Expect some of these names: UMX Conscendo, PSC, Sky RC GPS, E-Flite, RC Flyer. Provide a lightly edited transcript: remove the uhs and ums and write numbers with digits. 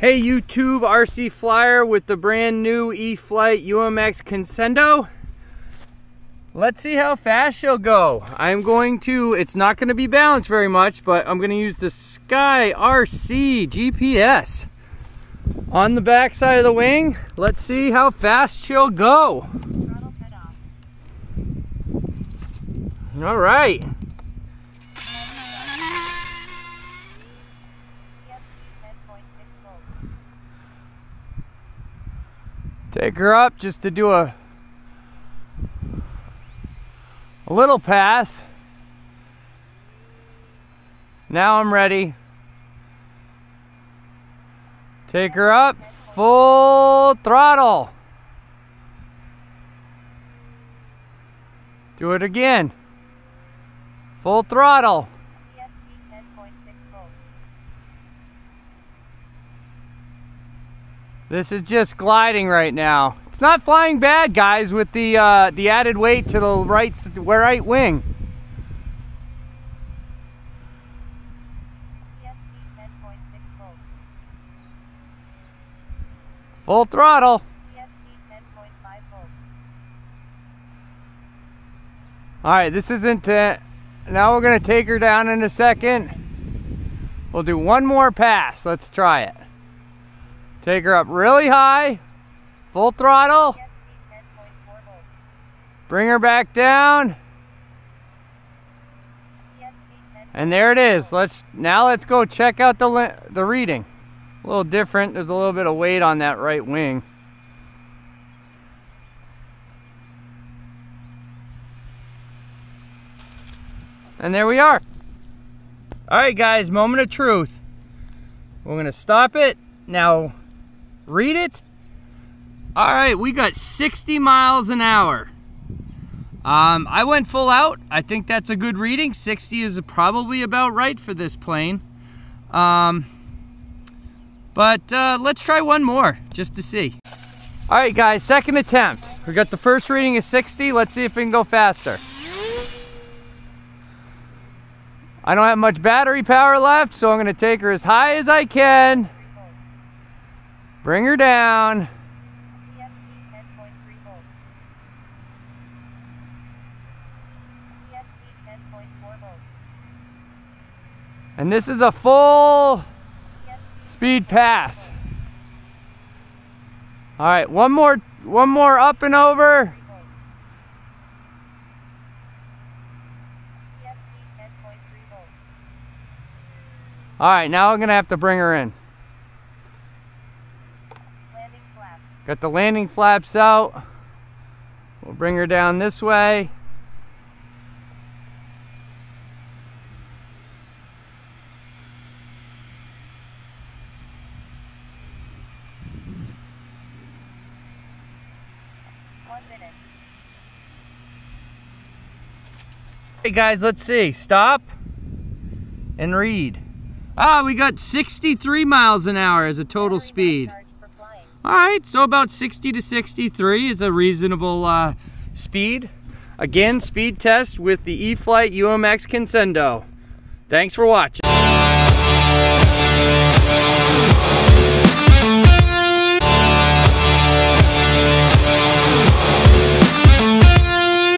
Hey YouTube, RC Flyer with the brand new E-flite UMX Consendo. Let's see how fast she'll go. It's not going to be balanced very much, but I'm going to use the Sky RC GPS on the back side of the wing. Let's see how fast she'll go. All right. Take her up just to do a little pass. Now I'm ready. Take her up, full throttle. Do it again. Full throttle. This is just gliding right now. It's not flying bad, guys, with the added weight to the right wing. PSC 10.6 volts. Full throttle. PSC 10.5 volts. All right, this isn't it. Now we're gonna take her down in a second. We'll do one more pass. Let's try it. Take her up really high, full throttle, bring her back down, and there it is. Now let's go check out the reading. A little different, there's a little bit of weight on that right wing. And there we are. All right guys, moment of truth. We're gonna stop it, now read it. All right, we got 60 miles an hour. I went full out. I think that's a good reading. 60 is probably about right for this plane. But let's try one more just to see. All right, guys, second attempt. We got the first reading of 60. Let's see if we can go faster. I don't have much battery power left, so I'm gonna take her as high as I can. Bring her down. PSC 10.3 volts. PSC 10.4 volts. And this is a full speed pass. All right, one more up and over. PSC 10.3 volts. All right, now I'm gonna have to bring her in. Got the landing flaps out. We'll bring her down this way. Hey guys, let's see. Stop and read. Ah, we got 63 miles an hour as a total speed. All right, so about 60 to 63 is a reasonable speed. Again, speed test with the E-flite UMX Consendo. Thanks for watching.